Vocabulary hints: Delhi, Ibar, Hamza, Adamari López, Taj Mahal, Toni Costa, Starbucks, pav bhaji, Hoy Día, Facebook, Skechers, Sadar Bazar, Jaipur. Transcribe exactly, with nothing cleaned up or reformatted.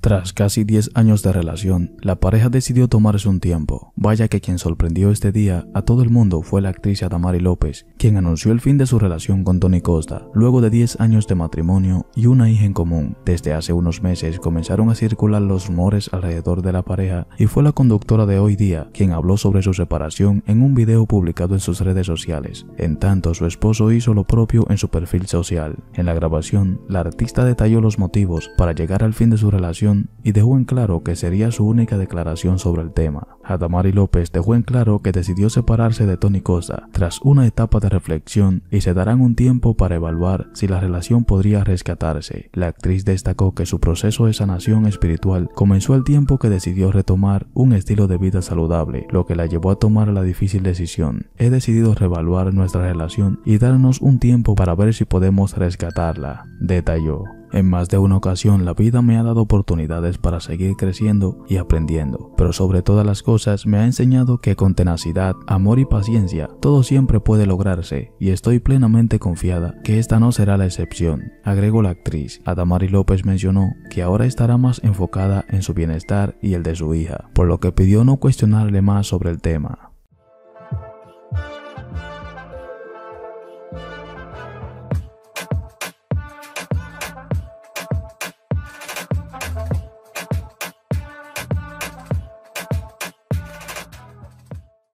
Tras casi diez años de relación, la pareja decidió tomarse un tiempo. Vaya que quien sorprendió este día a todo el mundo fue la actriz Adamari López, quien anunció el fin de su relación con Toni Costa, luego de diez años de matrimonio y una hija en común. Desde hace unos meses comenzaron a circular los rumores alrededor de la pareja y fue la conductora de Hoy Día quien habló sobre su separación en un video publicado en sus redes sociales. En tanto, su esposo hizo lo propio en su perfil social. En la grabación, la artista detalló los motivos para llegar al fin de su relación y dejó en claro que sería su única declaración sobre el tema. Adamari López dejó en claro que decidió separarse de Toni Costa tras una etapa de reflexión y se darán un tiempo para evaluar si la relación podría rescatarse. La actriz destacó que su proceso de sanación espiritual comenzó al tiempo que decidió retomar un estilo de vida saludable, lo que la llevó a tomar la difícil decisión. He decidido reevaluar nuestra relación y darnos un tiempo para ver si podemos rescatarla, detalló. En más de una ocasión la vida me ha dado oportunidades para seguir creciendo y aprendiendo, pero sobre todas las cosas me ha enseñado que con tenacidad, amor y paciencia todo siempre puede lograrse y estoy plenamente confiada que esta no será la excepción, agregó la actriz. Adamari López mencionó que ahora estará más enfocada en su bienestar y el de su hija, por lo que pidió no cuestionarle más sobre el tema.